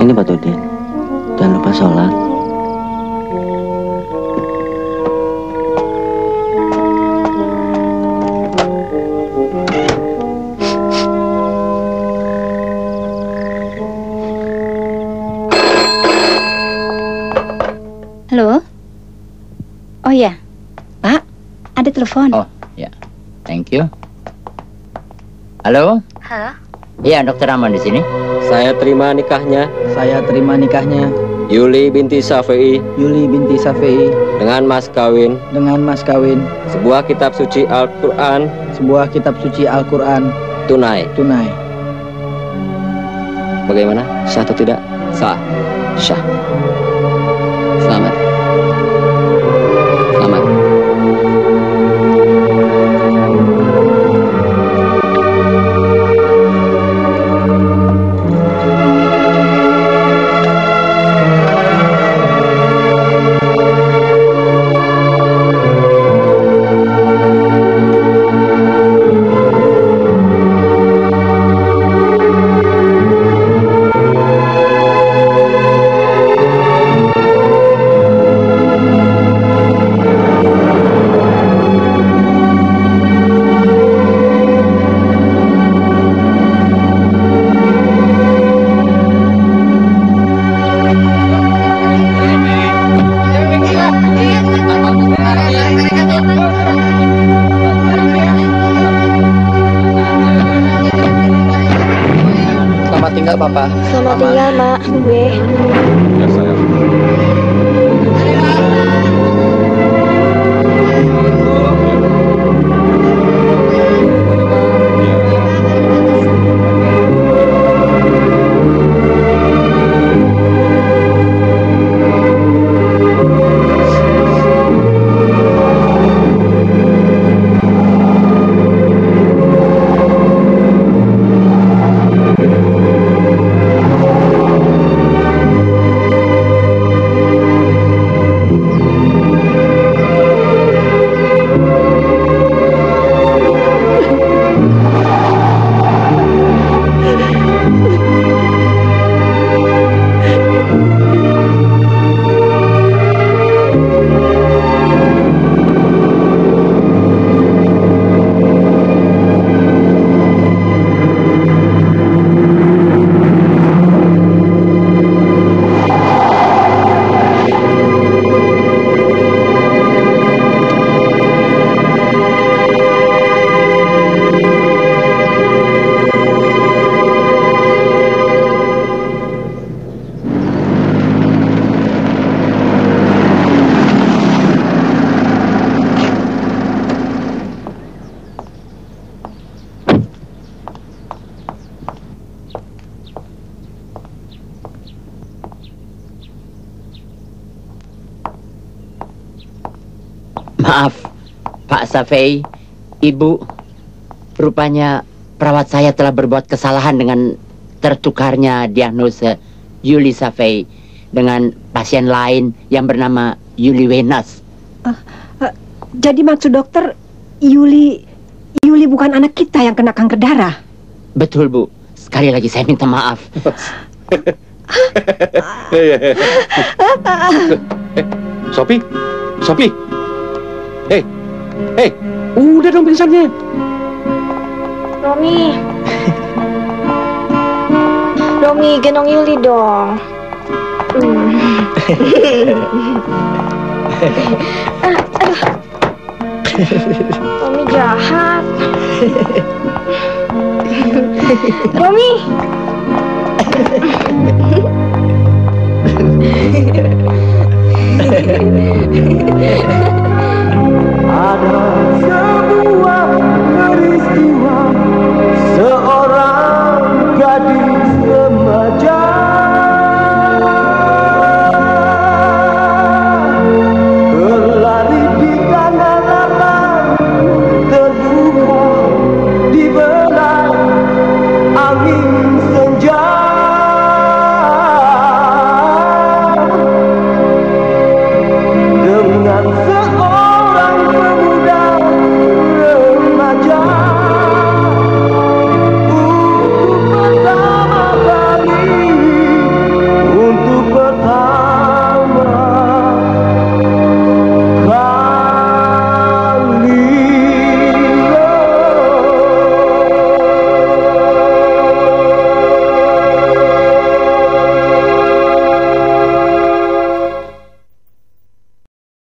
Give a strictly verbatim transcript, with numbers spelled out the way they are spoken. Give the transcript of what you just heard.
Ini Pak Udin. Jangan lupa sholat. Halo? Oh ya, Pak, ada telepon. Oh ya, thank you. Halo? Halo? Iya, Dokter Aman di sini. Saya terima nikahnya. Saya terima nikahnya. Yuli binti Safei. Yuli binti Safei. Dengan mas kawin. Dengan mas kawin. Sebuah kitab suci Al Quran. Sebuah kitab suci Al Quran. Tunai. Tunai. Bagaimana? Sah atau tidak? Sah. Sah. Selamat. Selamat. Safei, Ibu, rupanya perawat saya telah berbuat kesalahan dengan tertukarnya diagnosa Yuli Safei dengan pasien lain yang bernama Yuli Wenas. Uh, uh, jadi maksud dokter, Yuli Yuli bukan anak kita yang kena kanker darah? Betul, Bu. Sekali lagi saya minta maaf. Sopi, Sopi. Hei. Eh, hey, udah dong pingsannya. Romy. Romy, gendong Yuli dong. Romy jahat. Romy. Ada sebuah peristiwa, seorang